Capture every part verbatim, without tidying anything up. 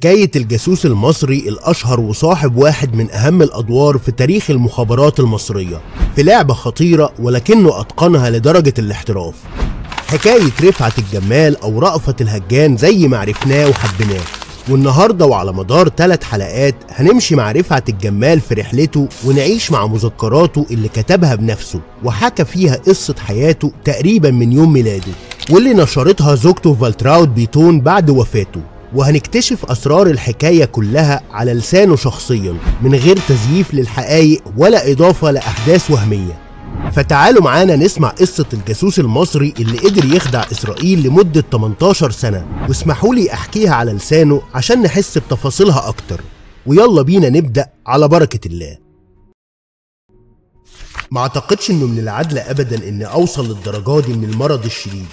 حكاية الجاسوس المصري الأشهر وصاحب واحد من أهم الأدوار في تاريخ المخابرات المصرية في لعبة خطيرة ولكنه أتقنها لدرجة الاحتراف. حكاية رفعت الجمال أو رأفت الهجان زي ما عرفناه وحبناه، والنهاردة وعلى مدار ثلاث حلقات هنمشي مع رفعت الجمال في رحلته ونعيش مع مذكراته اللي كتبها بنفسه وحكى فيها قصة حياته تقريبا من يوم ميلاده، واللي نشرتها زوجته فالتراود بيتون بعد وفاته، وهنكتشف أسرار الحكاية كلها على لسانه شخصيا من غير تزييف للحقائق ولا إضافة لأحداث وهمية. فتعالوا معانا نسمع قصة الجاسوس المصري اللي قدر يخدع إسرائيل لمدة تمنتاشر سنة، واسمحوا لي أحكيها على لسانه عشان نحس بتفاصيلها أكتر، ويلا بينا نبدأ على بركة الله. ما أعتقدش إنه من العدل أبدا إن أوصل للدرجة دي من المرض الشديد،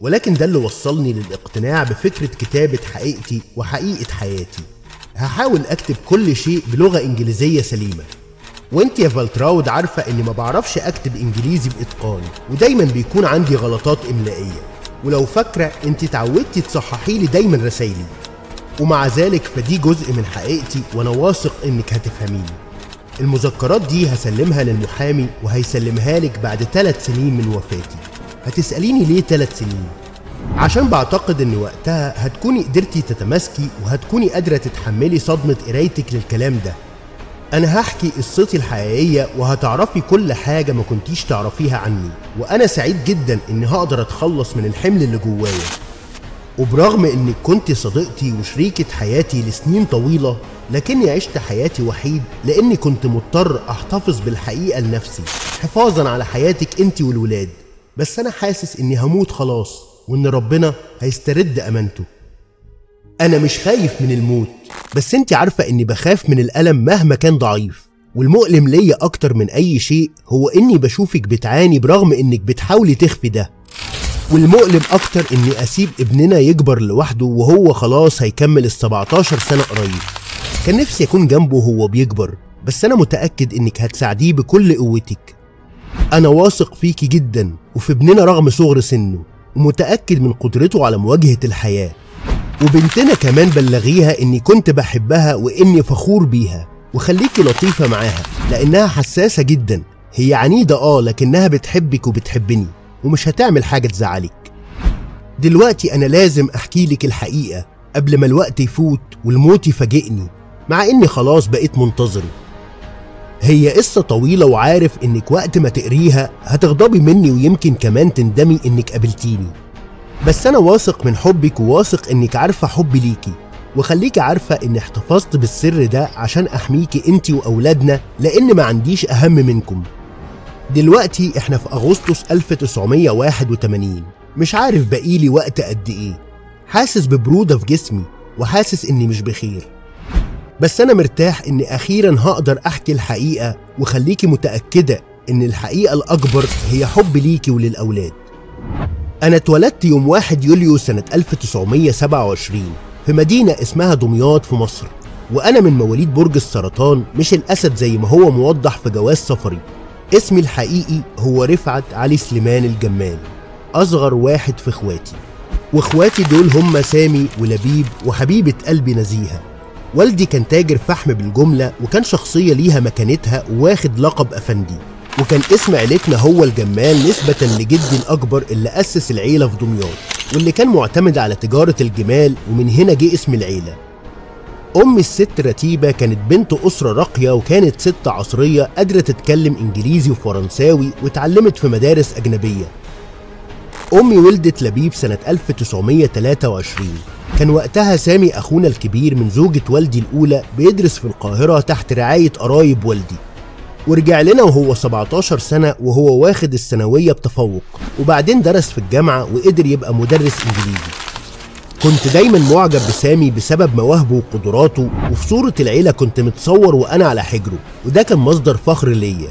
ولكن ده اللي وصلني للاقتناع بفكرة كتابة حقيقتي وحقيقة حياتي. هحاول أكتب كل شيء بلغة إنجليزية سليمة، وانت يا فالتراود عارفة اني ما بعرفش اكتب انجليزي باتقان، ودايما بيكون عندي غلطات املائية، ولو فاكرة انت اتعودتي تصححي لي دايما رسايلي، ومع ذلك فدي جزء من حقيقتي وانا واثق انك هتفهميني. المذكرات دي هسلمها للمحامي وهيسلمها لك بعد ثلاث سنين من وفاتي. هتسأليني ليه ثلاث سنين؟ عشان بعتقد ان وقتها هتكوني قدرتي تتماسكي وهتكوني قادرة تتحملي صدمة قرايتك للكلام ده. أنا هحكي قصتي الحقيقية وهتعرفي كل حاجة ما كنتيش تعرفيها عني، وأنا سعيد جدا إني هقدر أتخلص من الحمل اللي جوايا. وبرغم إنك كنت صديقتي وشريكة حياتي لسنين طويلة، لكني عشت حياتي وحيد لإني كنت مضطر أحتفظ بالحقيقة لنفسي حفاظا على حياتك أنت والولاد، بس أنا حاسس إني هموت خلاص وإن ربنا هيسترد أمانته. أنا مش خايف من الموت، بس أنت عارفة إني بخاف من الألم مهما كان ضعيف، والمؤلم ليا أكتر من أي شيء هو إني بشوفك بتعاني برغم إنك بتحاولي تخفي ده، والمؤلم أكتر إني أسيب ابننا يكبر لوحده وهو خلاص هيكمل السبعتاشر سنة قريب. كان نفسي أكون جنبه وهو بيكبر، بس أنا متأكد إنك هتساعديه بكل قوتك. أنا واثق فيكي جدا وفي ابننا رغم صغر سنه، ومتأكد من قدرته على مواجهة الحياة. وبنتنا كمان بلغيها اني كنت بحبها واني فخور بيها، وخليكي لطيفة معاها لانها حساسة جدا، هي عنيدة اه لكنها بتحبك وبتحبني ومش هتعمل حاجة تزعلك. دلوقتي انا لازم احكي لك الحقيقة قبل ما الوقت يفوت والموت يفاجئني، مع اني خلاص بقيت منتظره. هي قصة طويلة وعارف انك وقت ما تقريها هتغضبي مني ويمكن كمان تندمي انك قابلتيني، بس أنا واثق من حبك وواثق إنك عارفة حبي ليكي، وخليكي عارفة إني احتفظت بالسر ده عشان أحميكي أنت وأولادنا لأن ما عنديش أهم منكم. دلوقتي إحنا في أغسطس ألف تسعمية واحد وتمانين، مش عارف بقيلي وقت قد إيه، حاسس ببرودة في جسمي وحاسس إني مش بخير، بس أنا مرتاح إني أخيرا هقدر أحكي الحقيقة، وخليكي متأكدة إن الحقيقة الأكبر هي حب ليكي وللأولاد. أنا اتولدت يوم واحد يوليو سنة ألف تسعمية سبعة وعشرين في مدينة اسمها دمياط في مصر، وأنا من مواليد برج السرطان مش الأسد زي ما هو موضح في جواز سفري. اسمي الحقيقي هو رفعت علي سليمان الجمال، أصغر واحد في إخواتي، وإخواتي دول هم سامي ولبيب وحبيبة قلبي نزيهة. والدي كان تاجر فحم بالجملة، وكان شخصية ليها مكانتها وواخد لقب أفندي، وكان اسم عيلتنا هو الجمال نسبة لجدي الأكبر اللي أسس العيلة في دمياط، واللي كان معتمد على تجارة الجمال، ومن هنا جه اسم العيلة. أمي الست رتيبة كانت بنت أسرة راقية، وكانت ست عصرية قادرة تتكلم إنجليزي وفرنساوي واتعلمت في مدارس أجنبية. أمي ولدت لبيب سنة ألف تسعمية تلاتة وعشرين، كان وقتها سامي أخونا الكبير من زوجة والدي الأولى بيدرس في القاهرة تحت رعاية قرايب والدي، ورجع لنا وهو سبعتاشر سنة وهو واخد الثانوية بتفوق، وبعدين درس في الجامعة وقدر يبقى مدرس إنجليزي. كنت دايما معجب بسامي بسبب مواهبه وقدراته، وفي صورة العيلة كنت متصور وأنا على حجره، وده كان مصدر فخر ليا.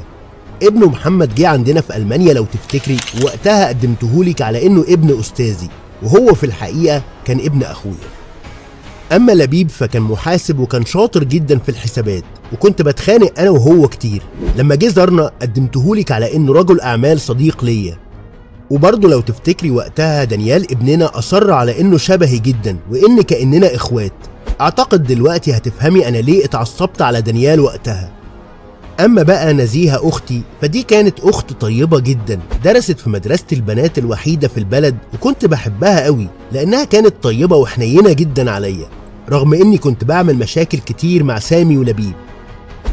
ابنه محمد جه عندنا في ألمانيا لو تفتكري، وقتها قدمتهولك على إنه ابن أستاذي، وهو في الحقيقة كان ابن أخويا. أما لبيب فكان محاسب وكان شاطر جدا في الحسابات، وكنت بتخانق أنا وهو كتير. لما جه زارنا قدمتهولك على إنه رجل أعمال صديق ليا، وبرضه لو تفتكري وقتها دانيال ابننا أصر على إنه شبهي جدا وإن كأننا إخوات، اعتقد دلوقتي هتفهمي انا ليه اتعصبت على دانيال وقتها. اما بقى نزيهة اختي فدي كانت اخت طيبة جدا، درست في مدرسة البنات الوحيدة في البلد، وكنت بحبها قوي لانها كانت طيبة وحنينة جدا عليا، رغم اني كنت بعمل مشاكل كتير مع سامي ولبيب.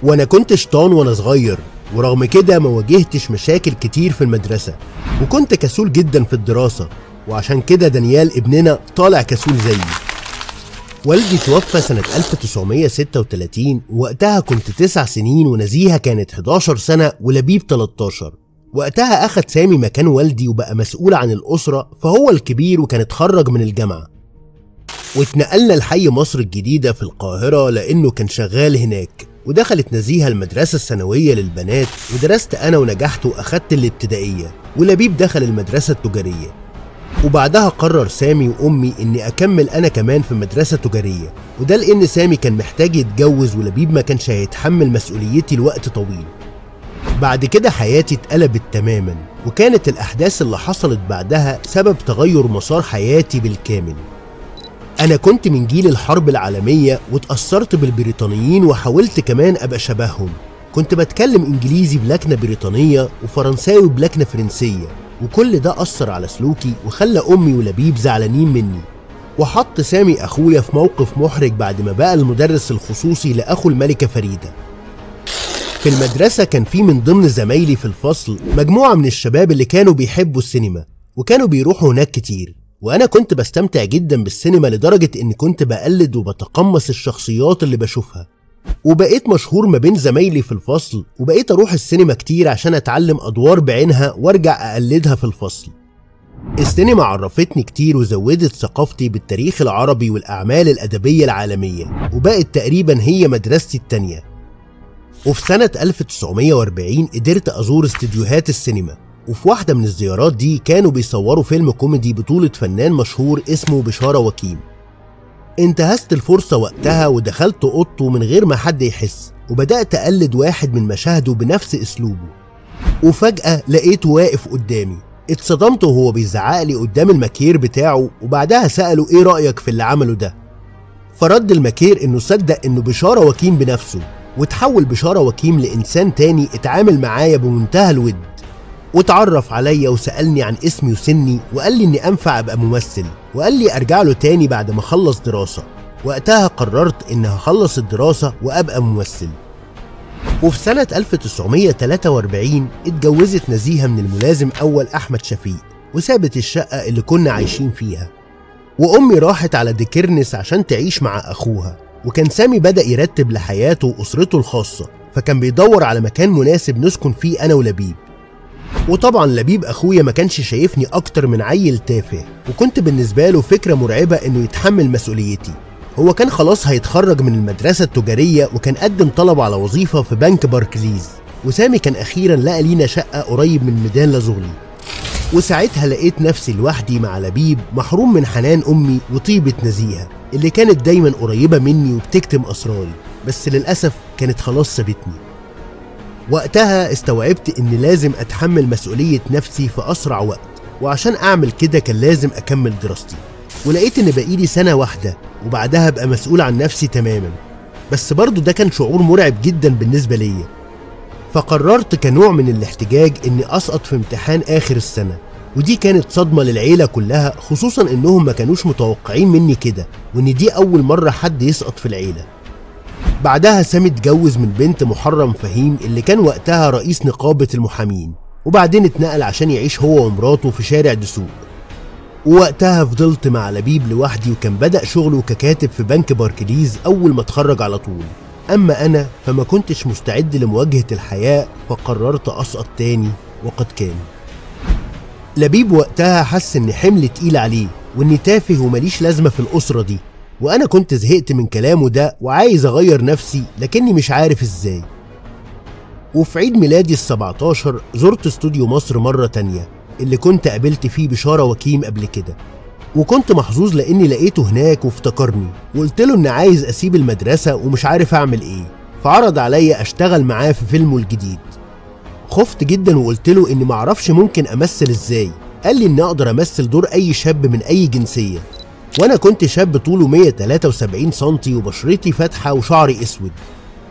وانا كنت شيطان وانا صغير، ورغم كده ما واجهتش مشاكل كتير في المدرسة، وكنت كسول جدا في الدراسة، وعشان كده دانيال ابننا طالع كسول زيي. والدي توفى سنة ألف وتسعمية ستة وتلاتين، وقتها كنت تسع سنين ونزيهة كانت حداشر سنة ولبيب تلتاشر. وقتها أخد سامي مكان والدي وبقى مسؤول عن الأسرة، فهو الكبير وكان اتخرج من الجامعة، واتنقلنا لحي مصر الجديدة في القاهرة لأنه كان شغال هناك. ودخلت نزيهة المدرسة الثانوية للبنات، ودرست أنا ونجحت وأخدت الابتدائية، ولبيب دخل المدرسة التجارية. وبعدها قرر سامي وأمي إني أكمل أنا كمان في مدرسة تجارية، وده لأن سامي كان محتاج يتجوز ولبيب ما كانش هيتحمل مسؤوليتي لوقت طويل. بعد كده حياتي اتقلبت تماما، وكانت الأحداث اللي حصلت بعدها سبب تغير مسار حياتي بالكامل. أنا كنت من جيل الحرب العالمية واتأثرت بالبريطانيين، وحاولت كمان أبقى شبههم. كنت بتكلم إنجليزي بلكنة بريطانية وفرنساوي بلكنة فرنسية، وكل ده أثر على سلوكي وخلى أمي ولبيب زعلانين مني. وحط سامي أخويا في موقف محرج بعد ما بقى المدرس الخصوصي لأخو الملكة فريدة. في المدرسة كان في من ضمن زمايلي في الفصل مجموعة من الشباب اللي كانوا بيحبوا السينما، وكانوا بيروحوا هناك كتير، وأنا كنت بستمتع جدا بالسينما لدرجة إني كنت بقلد وبتقمص الشخصيات اللي بشوفها، وبقيت مشهور ما بين زمايلي في الفصل، وبقيت أروح السينما كتير عشان أتعلم أدوار بعينها وأرجع أقلدها في الفصل. السينما عرفتني كتير وزودت ثقافتي بالتاريخ العربي والأعمال الأدبية العالمية، وبقت تقريبا هي مدرستي التانية. وفي سنة ألف وتسعمية وأربعين قدرت أزور استديوهات السينما، وفي واحدة من الزيارات دي كانوا بيصوروا فيلم كوميدي بطولة فنان مشهور اسمه بشارة وكيم. انتهزت الفرصة وقتها ودخلت اوضته من غير ما حد يحس، وبدأت أقلد واحد من مشاهده بنفس اسلوبه، وفجأة لقيته واقف قدامي. اتصدمت وهو بيزعقلي قدام الماكير بتاعه، وبعدها سأله ايه رأيك في اللي عمله ده؟ فرد الماكير انه صدق انه بشارة وكيم بنفسه، وتحول بشارة وكيم لإنسان تاني اتعامل معايا بمنتهى الود، واتعرف عليا وسألني عن اسمي وسني، وقال لي اني انفع ابقى ممثل، وقال لي ارجع له تاني بعد ما اخلص دراسة. وقتها قررت ان هخلص الدراسة وابقى ممثل. وفي سنة ألف وتسعمية تلاتة وأربعين اتجوزت نزيهة من الملازم اول احمد شفيق، وسابت الشقة اللي كنا عايشين فيها، وامي راحت على ديكرنس عشان تعيش مع اخوها. وكان سامي بدأ يرتب لحياته واسرته الخاصة، فكان بيدور على مكان مناسب نسكن فيه انا ولبيب. وطبعا لبيب اخويا ما كانش شايفني اكتر من عيل تافه، وكنت بالنسبه له فكره مرعبه انه يتحمل مسؤوليتي. هو كان خلاص هيتخرج من المدرسه التجاريه، وكان قدم طلب على وظيفه في بنك باركليز، وسامي كان اخيرا لقى لينا شقه قريب من ميدان لازغلي. وساعتها لقيت نفسي لوحدي مع لبيب، محروم من حنان امي وطيبه نزيهه اللي كانت دايما قريبه مني وبتكتم اسراري، بس للاسف كانت خلاص سابتني. وقتها استوعبت إني لازم أتحمل مسؤولية نفسي في أسرع وقت، وعشان أعمل كده كان لازم أكمل دراستي. ولقيت إن بقيلي سنة واحدة وبعدها أبقى مسؤول عن نفسي تماما، بس برضه ده كان شعور مرعب جدا بالنسبة ليا. فقررت كنوع من الاحتجاج إني أسقط في امتحان آخر السنة، ودي كانت صدمة للعيلة كلها، خصوصا إنهم ما كانوش متوقعين مني كده، وإن دي أول مرة حد يسقط في العيلة. بعدها سامي اتجوز من بنت محرم فهيم اللي كان وقتها رئيس نقابة المحامين، وبعدين اتنقل عشان يعيش هو ومراته في شارع دسوق. ووقتها فضلت مع لبيب لوحدي، وكان بدأ شغله ككاتب في بنك باركليز أول ما اتخرج على طول. أما أنا فما كنتش مستعد لمواجهة الحياة، فقررت أسقط تاني. وقد كان لبيب وقتها حس إن حمل تقيل عليه، وإني تافه ومليش لازمة في الأسرة دي، وأنا كنت زهقت من كلامه ده وعايز أغير نفسي لكني مش عارف إزاي. وفي عيد ميلادي السبعتاشر زرت استوديو مصر مرة تانية اللي كنت قابلت فيه بشارة وكيم قبل كده، وكنت محظوظ لأني لقيته هناك وافتكرني، وقلت له إن عايز أسيب المدرسة ومش عارف أعمل إيه، فعرض عليا أشتغل معاه في فيلمه الجديد. خفت جدا وقلت له إني معرفش ممكن أمثل إزاي، قال لي إني أقدر أمثل دور أي شاب من أي جنسية، وانا كنت شاب طوله مية وتلاتة وسبعين سنتي وبشرتي فاتحه وشعري اسود.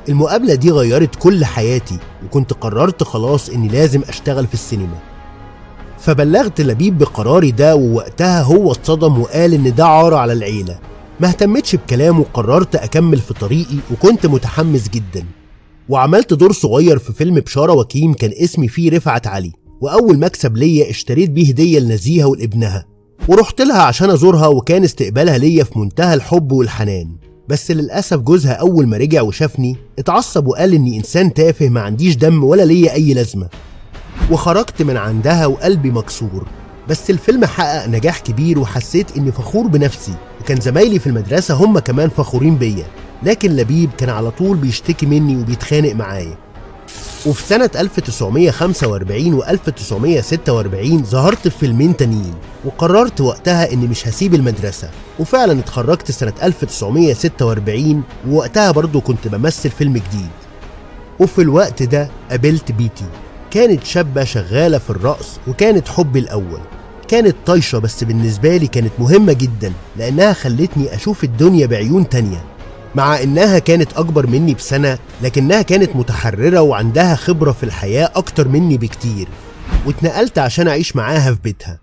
المقابله دي غيرت كل حياتي، وكنت قررت خلاص اني لازم اشتغل في السينما. فبلغت لبيب بقراري ده، ووقتها هو اتصدم وقال ان ده عار على العيله. ما اهتمتش بكلامه وقررت اكمل في طريقي، وكنت متحمس جدا. وعملت دور صغير في فيلم بشاره وكيم كان اسمي فيه رفعت علي، واول مكسب ليا اشتريت بيه هديه لنزيهه ولابنها، ورحت لها عشان ازورها، وكان استقبالها ليا في منتهى الحب والحنان. بس للاسف جوزها اول ما رجع وشافني اتعصب وقال اني انسان تافه ما عنديش دم ولا ليا اي لازمه. وخرجت من عندها وقلبي مكسور. بس الفيلم حقق نجاح كبير، وحسيت اني فخور بنفسي، وكان زمايلي في المدرسه هم كمان فخورين بيا. لكن لبيب كان على طول بيشتكي مني وبيتخانق معايا. وفي سنة ألف وتسعمية خمسة وأربعين و ألف وتسعمية ستة وأربعين ظهرت في فيلمين تانيين، وقررت وقتها إني مش هسيب المدرسة، وفعلا اتخرجت سنة ألف وتسعمية ستة وأربعين، ووقتها برضو كنت بمثل فيلم جديد. وفي الوقت ده قابلت بيتي، كانت شابة شغالة في الرقص وكانت حبي الأول. كانت طايشة بس بالنسبة لي كانت مهمة جدا، لأنها خلتني أشوف الدنيا بعيون تانية. مع انها كانت اكبر مني بسنة، لكنها كانت متحررة وعندها خبرة في الحياة اكتر مني بكتير، واتنقلت عشان اعيش معاها في بيتها.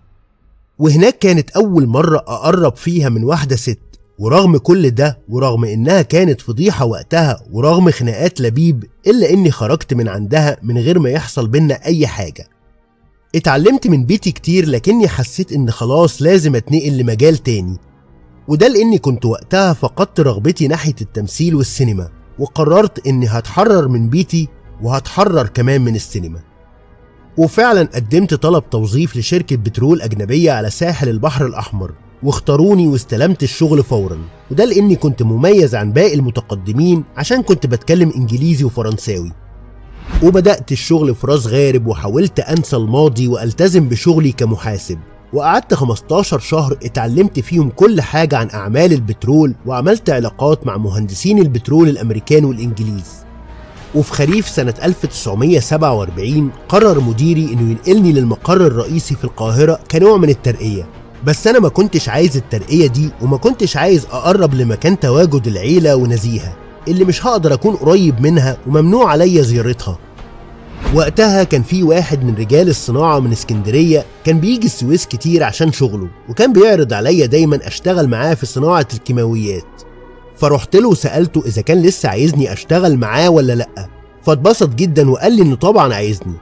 وهناك كانت اول مرة اقرب فيها من واحدة ست. ورغم كل ده، ورغم انها كانت فضيحة وقتها، ورغم خناقات لبيب، الا اني خرجت من عندها من غير ما يحصل بينا اي حاجة. اتعلمت من بيتي كتير، لكني حسيت ان خلاص لازم اتنقل لمجال تاني، وده لاني كنت وقتها فقدت رغبتي ناحيه التمثيل والسينما، وقررت اني هتحرر من بيتي وهتحرر كمان من السينما. وفعلا قدمت طلب توظيف لشركه بترول اجنبيه على ساحل البحر الاحمر، واختاروني واستلمت الشغل فورا، وده لاني كنت مميز عن باقي المتقدمين عشان كنت بتكلم انجليزي وفرنساوي. وبدات الشغل في راس غارب، وحاولت انسى الماضي والتزم بشغلي كمحاسب. وقعدت خمستاشر شهر اتعلمت فيهم كل حاجة عن أعمال البترول، وعملت علاقات مع مهندسين البترول الأمريكان والإنجليز. وفي خريف سنة ألف وتسعمية سبعة وأربعين قرر مديري إنه ينقلني للمقر الرئيسي في القاهرة كنوع من الترقية، بس أنا ما كنتش عايز الترقية دي، وما كنتش عايز أقرب لمكان تواجد العيلة ونزيهة اللي مش هقدر أكون قريب منها وممنوع عليا زيارتها. وقتها كان في واحد من رجال الصناعة من اسكندرية كان بيجي السويس كتير عشان شغله، وكان بيعرض عليا دايما اشتغل معاه في صناعة الكيماويات. فروحت له وسألته اذا كان لسه عايزني اشتغل معاه ولا لأ، فاتبسط جدا وقال لي انه طبعا عايزني.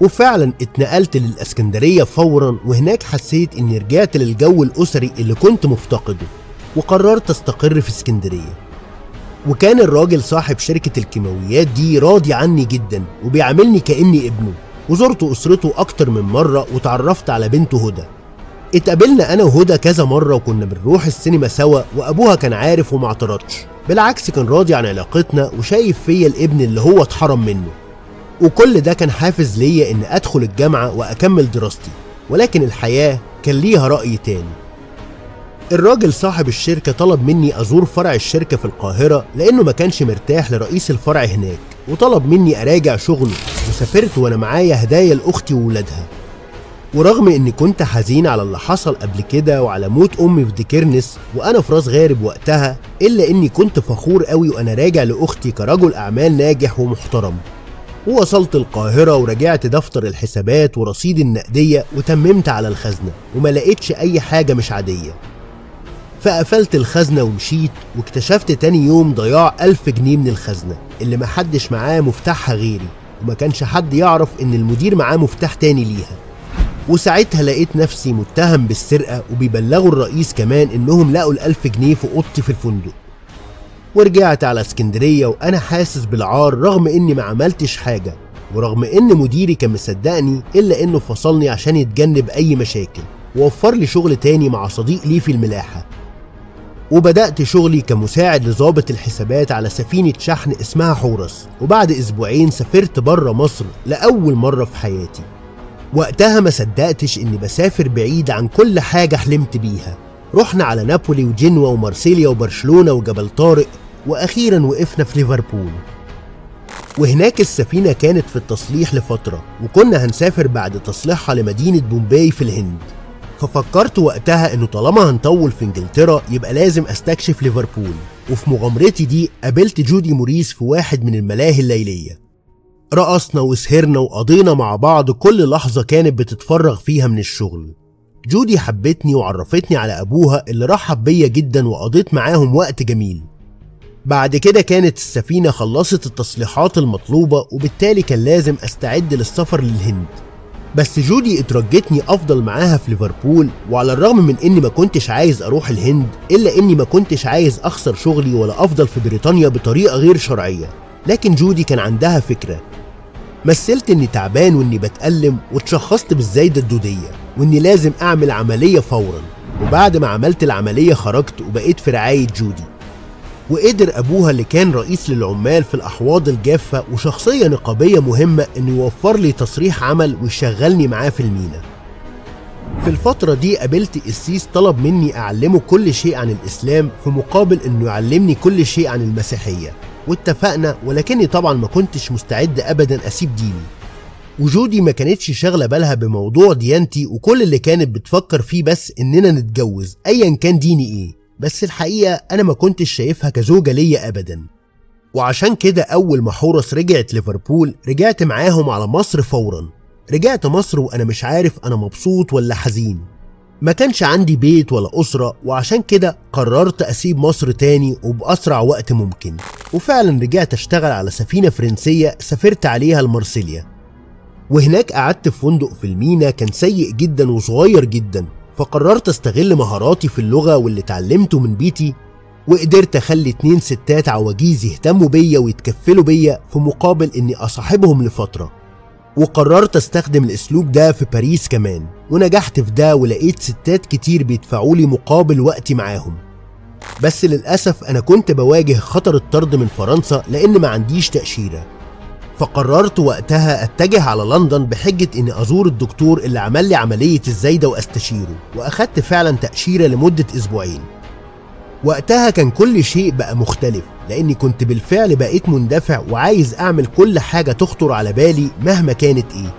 وفعلا اتنقلت للاسكندرية فورا، وهناك حسيت اني رجعت للجو الاسري اللي كنت مفتقده، وقررت استقر في اسكندرية. وكان الراجل صاحب شركة الكيماويات دي راضي عني جدا وبيعاملني كأني ابنه، وزرت أسرته أكتر من مرة وتعرفت على بنته هدى. اتقابلنا أنا وهدى كذا مرة وكنا بنروح السينما سوا، وأبوها كان عارف وما اعترضش، بالعكس كان راضي عن علاقتنا وشايف فيا الابن اللي هو اتحرم منه. وكل ده كان حافز ليا إن أدخل الجامعة وأكمل دراستي، ولكن الحياة كان ليها رأي تاني. الراجل صاحب الشركة طلب مني أزور فرع الشركة في القاهرة لأنه ما كانش مرتاح لرئيس الفرع هناك، وطلب مني أراجع شغله، وسافرت وأنا معايا هدايا لأختي وولادها. ورغم إني كنت حزين على اللي حصل قبل كده وعلى موت أمي في ديكيرنس وأنا في راس غارب وقتها، إلا إني كنت فخور قوي وأنا راجع لأختي كرجل أعمال ناجح ومحترم. ووصلت القاهرة وراجعت دفتر الحسابات ورصيد النقدية وتممت على الخزنة، وما لقيتش أي حاجة مش عادية. فقفلت الخزنة ومشيت، واكتشفت تاني يوم ضياع ألف جنيه من الخزنة اللي محدش معاه مفتاحها غيري، وما كانش حد يعرف إن المدير معاه مفتاح تاني ليها. وساعتها لقيت نفسي متهم بالسرقة، وبيبلغوا الرئيس كمان إنهم لقوا الألف جنيه في أوضتي في الفندق. ورجعت على اسكندرية وأنا حاسس بالعار رغم إني ما عملتش حاجة، ورغم إن مديري كان مصدقني إلا إنه فصلني عشان يتجنب أي مشاكل، ووفر لي شغل تاني مع صديق لي في الملاحة. وبدأت شغلي كمساعد لضابط الحسابات على سفينة شحن اسمها حورس، وبعد أسبوعين سافرت بره مصر لأول مرة في حياتي. وقتها ما صدقتش إني بسافر بعيد عن كل حاجة حلمت بيها. رحنا على نابولي وجنوة ومارسيليا وبرشلونة وجبل طارق، وأخيرا وقفنا في ليفربول. وهناك السفينة كانت في التصليح لفترة، وكنا هنسافر بعد تصليحها لمدينة بومباي في الهند. ففكرت وقتها انه طالما هنطول في انجلترا يبقى لازم استكشف ليفربول، وفي مغامرتي دي قابلت جودي موريس في واحد من الملاهي الليليه. رقصنا وسهرنا وقضينا مع بعض كل لحظه كانت بتتفرغ فيها من الشغل. جودي حبتني وعرفتني على ابوها اللي رحب بيا جدا وقضيت معاهم وقت جميل. بعد كده كانت السفينه خلصت التصليحات المطلوبه وبالتالي كان لازم استعد للسفر للهند. بس جودي اترجتني افضل معاها في ليفربول، وعلى الرغم من اني ما كنتش عايز اروح الهند الا اني ما كنتش عايز اخسر شغلي ولا افضل في بريطانيا بطريقه غير شرعيه، لكن جودي كان عندها فكره. مثلت اني تعبان واني بتألم واتشخصت بالزايده الدوديه واني لازم اعمل عمليه فورا، وبعد ما عملت العمليه خرجت وبقيت في رعايه جودي. وقدر ابوها اللي كان رئيس للعمال في الاحواض الجافه وشخصيه نقابيه مهمه انه يوفر لي تصريح عمل ويشغلني معاه في المينا. في الفتره دي قابلت قسيس طلب مني اعلمه كل شيء عن الاسلام في مقابل انه يعلمني كل شيء عن المسيحيه، واتفقنا، ولكني طبعا ما كنتش مستعد ابدا اسيب ديني. وجودي ما كانتش شاغله بالها بموضوع ديانتي، وكل اللي كانت بتفكر فيه بس اننا نتجوز ايا كان ديني ايه، بس الحقيقه انا ما كنتش شايفها كزوجه ليا ابدا. وعشان كده اول ما حورس رجعت ليفربول رجعت معاهم على مصر فورا. رجعت مصر وانا مش عارف انا مبسوط ولا حزين. ما كانش عندي بيت ولا اسره، وعشان كده قررت اسيب مصر تاني وباسرع وقت ممكن. وفعلا رجعت اشتغل على سفينه فرنسيه سافرت عليها لمارسيليا، وهناك قعدت في فندق في المينا كان سيء جدا وصغير جدا، فقررت استغل مهاراتي في اللغه واللي اتعلمته من بيتي، وقدرت اخلي اتنين ستات عواجيز يهتموا بيا ويتكفلوا بيا في مقابل اني اصاحبهم لفتره. وقررت استخدم الاسلوب ده في باريس كمان، ونجحت في ده ولقيت ستات كتير بيدفعوا لي مقابل وقتي معاهم. بس للاسف انا كنت بواجه خطر الطرد من فرنسا لان ما عنديش تاشيره، فقررت وقتها اتجه على لندن بحجة اني ازور الدكتور اللي عمل لي عملية الزايدة واستشيره، واخدت فعلا تأشيرة لمدة اسبوعين. وقتها كان كل شيء بقى مختلف لاني كنت بالفعل بقيت مندفع وعايز اعمل كل حاجة تخطر على بالي مهما كانت ايه،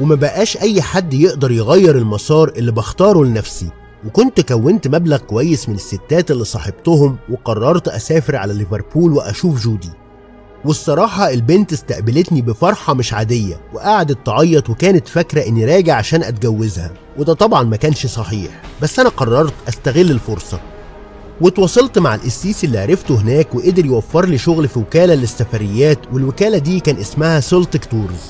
وما بقاش اي حد يقدر يغير المسار اللي بختاره لنفسي. وكنت كونت مبلغ كويس من الستات اللي صاحبتهم، وقررت اسافر على ليفربول واشوف جودي. والصراحة البنت استقبلتني بفرحة مش عادية وقعدت تعيط، وكانت فاكرة اني راجع عشان اتجوزها، وده طبعا ما كانش صحيح، بس انا قررت استغل الفرصة. واتواصلت مع القسيس اللي عرفته هناك وقدر يوفر لي شغل في وكالة للسفريات، والوكالة دي كان اسمها سلتك تورز.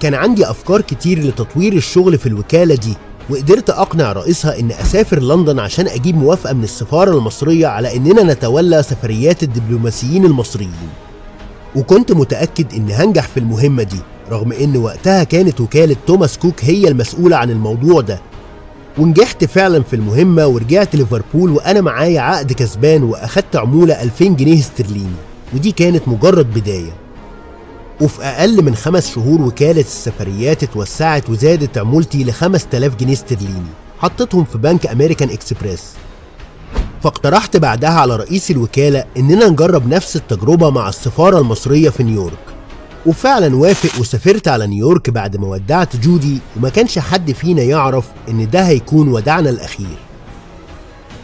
كان عندي افكار كتير لتطوير الشغل في الوكالة دي، وقدرت اقنع رئيسها ان اسافر لندن عشان اجيب موافقة من السفارة المصرية على اننا نتولى سفريات الدبلوماسيين المصريين. وكنت متأكد إني هنجح في المهمة دي رغم إن وقتها كانت وكالة توماس كوك هي المسؤولة عن الموضوع ده. ونجحت فعلا في المهمة ورجعت ليفربول وأنا معايا عقد كسبان، وأخدت عمولة ألفين جنيه استرليني، ودي كانت مجرد بداية. وفي أقل من خمس شهور وكالة السفريات اتوسعت وزادت عمولتي ل خمسة آلاف جنيه استرليني حطيتهم في بنك أمريكان إكسبريس. فاقترحت بعدها على رئيس الوكالة إننا نجرب نفس التجربة مع السفارة المصرية في نيويورك، وفعلا وافق. وسافرت على نيويورك بعد ما ودعت جودي، وما كانش حد فينا يعرف إن ده هيكون وداعنا الأخير.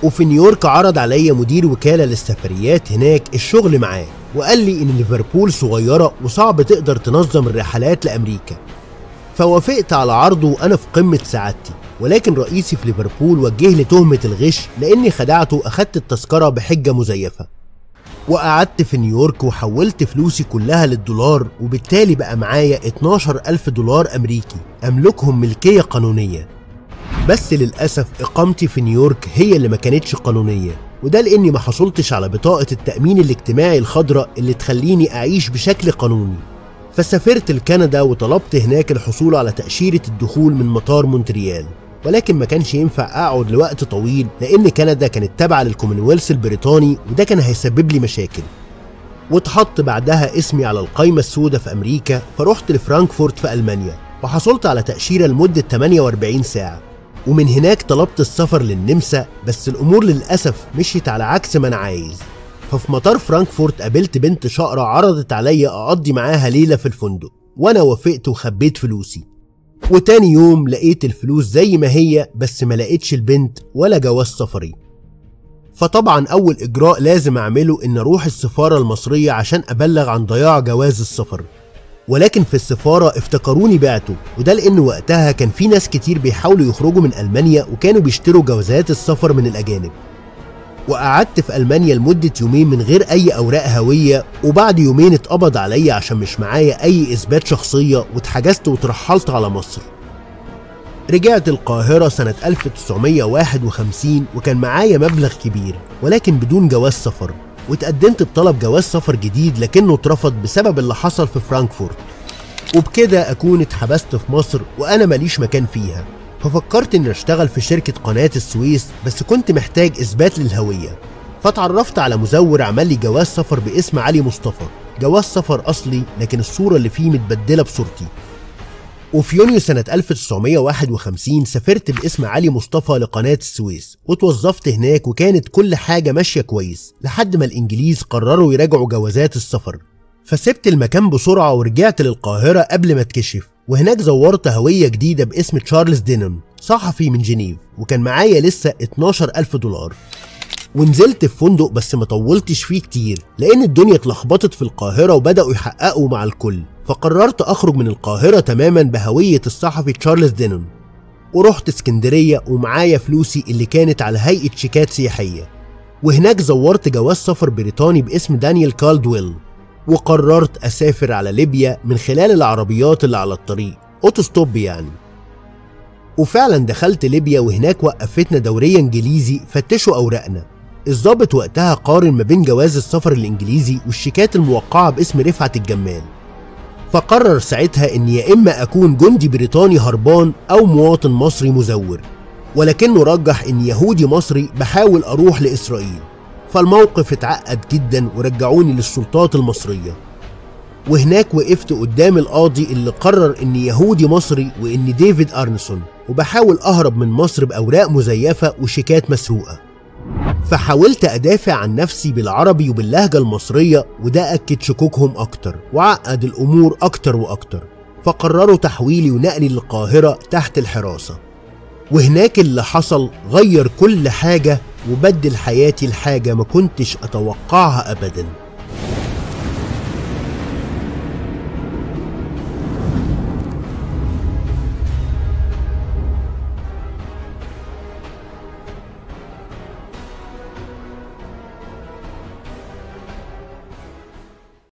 وفي نيويورك عرض عليا مدير وكالة للسفريات هناك الشغل معاه، وقال لي إن ليفربول صغيرة وصعب تقدر تنظم الرحلات لأمريكا، فوافقت على عرضه وأنا في قمة سعادتي. ولكن رئيسي في ليفربول وجه لي تهمة الغش لأني خدعته وأخدت التذكرة بحجة مزيفة. وقعدت في نيويورك وحولت فلوسي كلها للدولار، وبالتالي بقى معايا اتناشر ألف دولار أمريكي أملكهم ملكية قانونية. بس للأسف إقامتي في نيويورك هي اللي ما كانتش قانونية، وده لأني ما حصلتش على بطاقة التأمين الاجتماعي الخضراء اللي تخليني أعيش بشكل قانوني. فسافرت لكندا وطلبت هناك الحصول على تأشيرة الدخول من مطار مونتريال، ولكن ما كانش ينفع اقعد لوقت طويل لان كندا كانت تابعه للكومنولث البريطاني، وده كان هيسبب لي مشاكل. واتحط بعدها اسمي على القائمه السوداء في امريكا، فروحت لفرانكفورت في المانيا وحصلت على تاشيره لمده تمانية وأربعين ساعه، ومن هناك طلبت السفر للنمسا. بس الامور للاسف مشيت على عكس ما انا عايز، ففي مطار فرانكفورت قابلت بنت شقره عرضت عليا اقضي معاها ليله في الفندق، وانا وافقت وخبيت فلوسي. وتاني يوم لقيت الفلوس زي ما هي، بس ما لقيتش البنت ولا جواز سفري. فطبعا اول اجراء لازم اعمله ان اروح السفارة المصرية عشان ابلغ عن ضياع جواز السفر، ولكن في السفارة افتكروني بعته، وده لان وقتها كان في ناس كتير بيحاولوا يخرجوا من المانيا وكانوا بيشتروا جوازات السفر من الاجانب. وقعدت في المانيا لمدة يومين من غير اي اوراق هوية، وبعد يومين اتقبض عليا عشان مش معايا اي اثبات شخصية، واتحجزت وترحلت على مصر. رجعت القاهرة سنة ألف تسعمية واحد وخمسين وكان معايا مبلغ كبير ولكن بدون جواز سفر، واتقدمت بطلب جواز سفر جديد لكنه اترفض بسبب اللي حصل في فرانكفورت، وبكده اكون اتحبست في مصر وانا ماليش مكان فيها. ففكرت اني اشتغل في شركة قناة السويس، بس كنت محتاج اثبات للهوية. فتعرفت على مزور عمل لي جواز سفر باسم علي مصطفى، جواز سفر اصلي لكن الصورة اللي فيه متبدلة بصورتي. وفي يونيو سنة ألف تسعمية واحد وخمسين سافرت باسم علي مصطفى لقناة السويس، وتوظفت هناك وكانت كل حاجة ماشية كويس لحد ما الانجليز قرروا يراجعوا جوازات السفر. فسبت المكان بسرعة ورجعت للقاهرة قبل ما اتكشف، وهناك زورت هوية جديدة باسم تشارلز دينم، صحفي من جنيف، وكان معايا لسه اتناشر ألف دولار. ونزلت في فندق بس ما طولتش فيه كتير لأن الدنيا اتلخبطت في القاهرة وبدأوا يحققوا مع الكل، فقررت أخرج من القاهرة تماما بهوية الصحفي تشارلز دينم. ورحت اسكندرية ومعايا فلوسي اللي كانت على هيئة شيكات سياحية، وهناك زورت جواز سفر بريطاني باسم دانيال كالدويل، وقررت أسافر على ليبيا من خلال العربيات اللي على الطريق، أوتوستوب يعني. وفعلا دخلت ليبيا وهناك وقفتنا دورية إنجليزي فتشوا أوراقنا. الضابط وقتها قارن ما بين جواز السفر الإنجليزي والشيكات الموقعة باسم رفعت الجمال، فقرر ساعتها إن يا إما أكون جندي بريطاني هربان أو مواطن مصري مزور، ولكنه رجح إن يهودي مصري بحاول أروح لإسرائيل. فالموقف اتعقد جدا ورجعوني للسلطات المصرية، وهناك وقفت قدام القاضي اللي قرر إني يهودي مصري وإني ديفيد أرنسون وبحاول أهرب من مصر بأوراق مزيفة وشيكات مسروقة. فحاولت أدافع عن نفسي بالعربي وباللهجة المصرية، وده أكد شكوكهم أكتر وعقد الأمور أكتر وأكتر، فقرروا تحويلي ونقلي للقاهرة تحت الحراسة. وهناك اللي حصل غير كل حاجة وبدل حياتي لحاجة ما كنتش أتوقعها أبدا.